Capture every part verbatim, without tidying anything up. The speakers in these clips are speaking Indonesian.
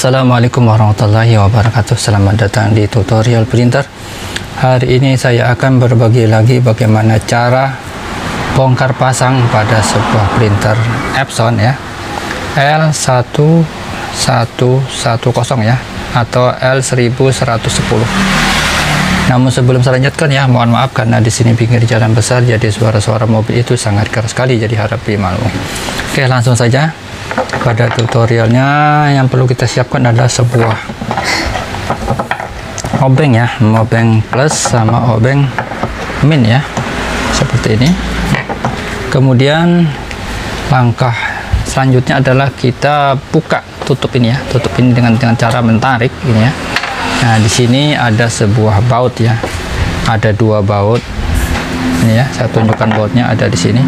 Assalamualaikum warahmatullahi wabarakatuh. Selamat datang di tutorial printer. Hari ini saya akan berbagi lagi bagaimana cara bongkar pasang pada sebuah printer Epson ya, L sebelas sepuluh ya, atau L sebelas sepuluh. Namun sebelum saya lanjutkan ya, mohon maaf karena di sini pinggir jalan besar, jadi suara-suara mobil itu sangat keras sekali, jadi harap dimaklumi. Oke, langsung saja pada tutorialnya. Yang perlu kita siapkan adalah sebuah obeng ya, obeng plus sama obeng min ya, seperti ini. Kemudian langkah selanjutnya adalah kita buka tutup ini ya, tutup ini dengan dengan cara menarik ini ya. Nah, di sini ada sebuah baut ya, ada dua baut ini ya. Saya tunjukkan bautnya, ada di sini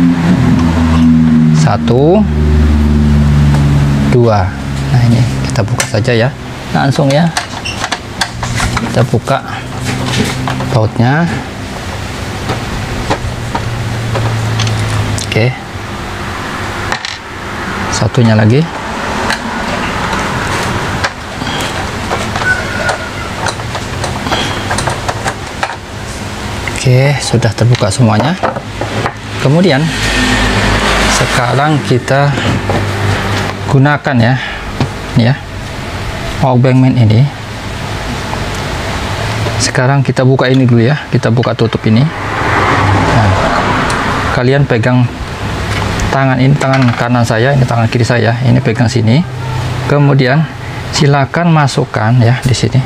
satu, dua. Nah, ini kita buka saja ya, langsung ya, kita buka bautnya. Oke, satunya lagi. Oke, sudah terbuka semuanya. Kemudian sekarang kita gunakan ya, ya, obeng min ini. Sekarang kita buka ini dulu ya, kita buka tutup ini. Nah, kalian pegang tangan ini, tangan kanan saya, ini tangan kiri saya, ini pegang sini. Kemudian silakan masukkan ya di sini,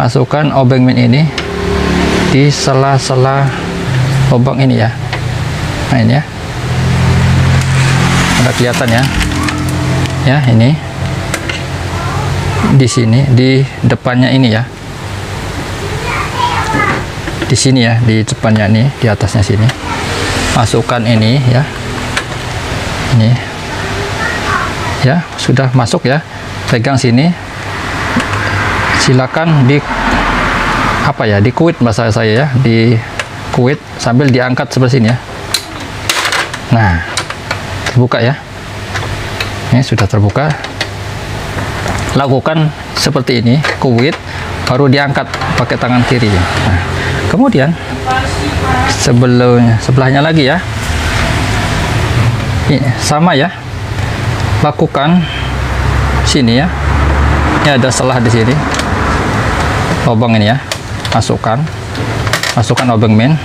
masukkan obeng min ini di sela-sela lubang ini ya. Nah, ini ya, ada kelihatan ya. Ya, ini di sini, di depannya ini ya, di sini ya, di depannya ini, di atasnya sini. Masukkan ini ya, ini ya, sudah masuk ya. Pegang sini, silakan di apa ya, dikuit bahasa saya ya, dikuit sambil diangkat seperti ini ya. Nah, terbuka ya. Ini sudah terbuka, lakukan seperti ini, kuit, baru diangkat pakai tangan kiri. Nah, kemudian sebelumnya, sebelahnya lagi ya, ini sama ya, lakukan sini ya, ini ada selah di sini, lubang ini ya, masukkan, masukkan obeng min,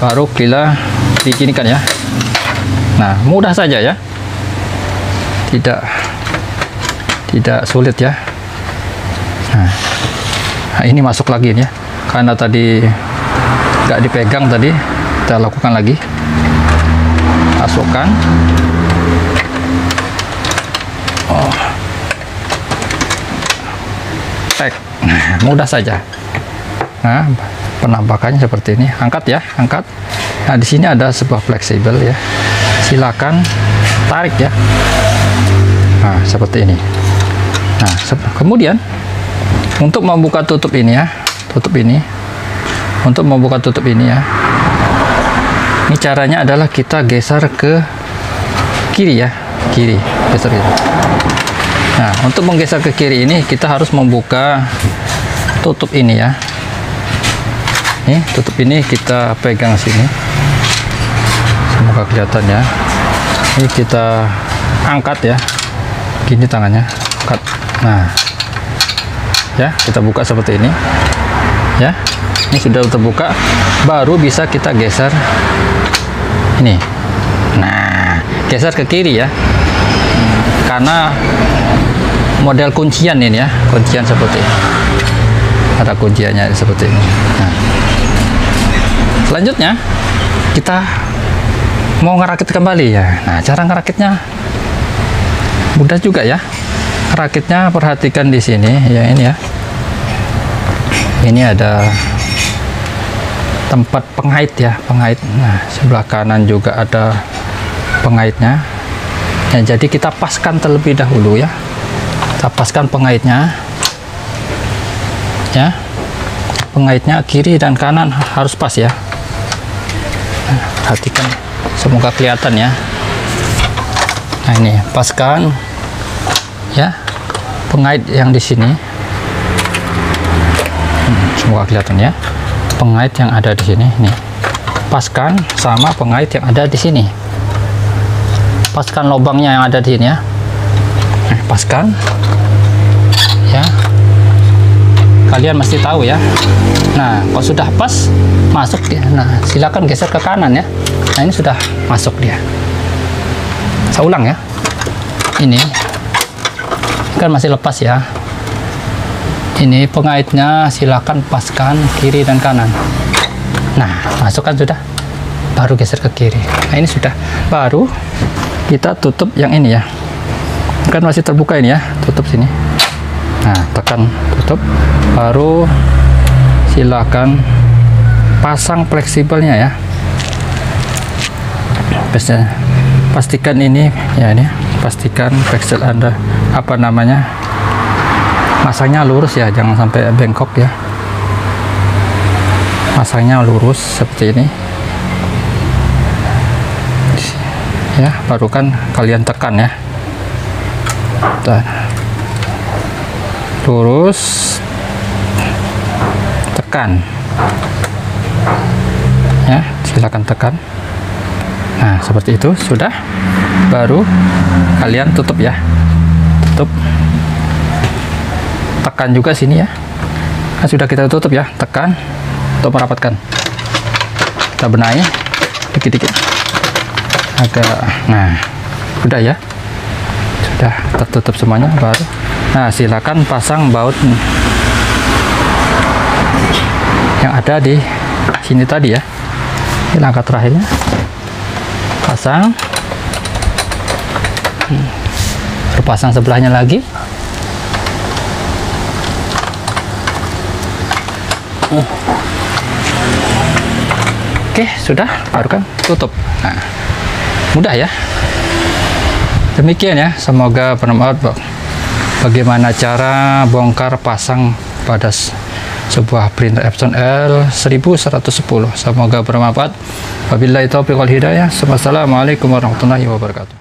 baru kita diginikan ya. Nah, mudah saja ya, tidak tidak sulit ya. Nah, nah ini masuk lagi ya, karena tadi nggak dipegang, tadi kita lakukan lagi, masukkan. Oh, tek, mudah saja. Nah, penampakannya seperti ini, angkat ya, angkat. Nah, di sini ada sebuah fleksibel ya, silakan tarik ya. Nah, seperti ini. Nah, kemudian untuk membuka tutup ini ya, tutup ini, untuk membuka tutup ini ya, ini caranya adalah kita geser ke kiri ya, kiri, geser gitu. Nah, untuk menggeser ke kiri ini kita harus membuka tutup ini ya. Ini tutup ini kita pegang sini, semoga kelihatan ya. Ini kita angkat ya, gini tangannya, angkat. Nah ya, kita buka seperti ini ya, ini sudah terbuka, baru bisa kita geser ini. Nah, geser ke kiri ya, karena model kuncian ini ya, kuncian seperti ini, ada kunciannya seperti ini. Nah, selanjutnya kita mau ngerakit kembali ya. Nah, cara ngerakitnya mudah juga ya, rakitnya perhatikan di sini ya, ini ya, ini ada tempat pengait ya, pengait. Nah, sebelah kanan juga ada pengaitnya ya, jadi kita paskan terlebih dahulu ya, kita paskan pengaitnya ya, pengaitnya kiri dan kanan harus pas ya. Nah, perhatikan, semoga kelihatan ya. Nah, ini paskan ya, pengait yang di sini, semoga kelihatan ya, pengait yang ada di sini nih, paskan sama pengait yang ada di sini, paskan lubangnya yang ada di sini ya, eh, paskan ya, kalian mesti tahu ya. Nah kalau sudah pas masuk ya, nah silakan geser ke kanan ya. Nah ini sudah masuk dia, saya ulang ya, ini kan masih lepas ya, ini pengaitnya silakan paskan kiri dan kanan. Nah masukkan sudah, baru geser ke kiri. Nah ini sudah, baru kita tutup yang ini ya, kan masih terbuka ini ya, tutup sini. Nah tekan tutup, baru silakan pasang fleksibelnya ya. Pastikan ini ya, ini pastikan fleksibel Anda apa namanya masangnya lurus ya, jangan sampai bengkok ya, masangnya lurus seperti ini ya, baru kan kalian tekan ya. Dan lurus, tekan ya, silakan tekan. Nah seperti itu sudah, baru kalian tutup ya, tutup, tekan juga sini ya. Nah, sudah kita tutup ya, tekan untuk merapatkan, kita benahi dikit-dikit agak. Nah sudah ya, sudah tertutup semuanya, baru nah silakan pasang baut yang ada di sini tadi ya. Ini langkah terakhirnya, pasang, terpasang sebelahnya lagi. Uh. Oke sudah, baru kan tutup. Nah, mudah ya. Demikian ya, semoga bermanfaat bagaimana cara bongkar pasang pada sebuah printer Epson L sebelas sepuluh. Semoga bermanfaat. Wabillahi taufiq wal hidayah. Wassalamualaikum warahmatullahi wabarakatuh.